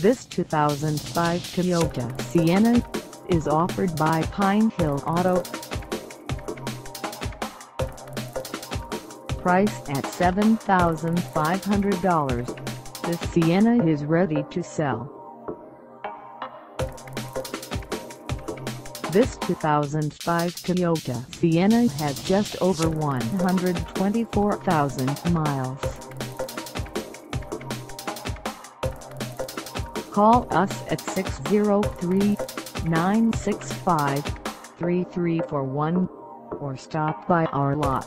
This 2005 Toyota Sienna is offered by Pine Hill Auto. Priced at $7,500, this Sienna is ready to sell. This 2005 Toyota Sienna has just over 124,000 miles. Call us at 603-965-3341 or stop by our lot.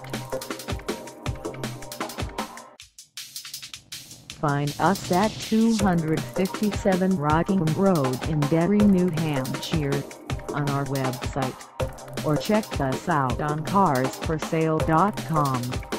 Find us at 257 Rockingham Road in Derry, New Hampshire, on our website, or check us out on Carsforsale.com.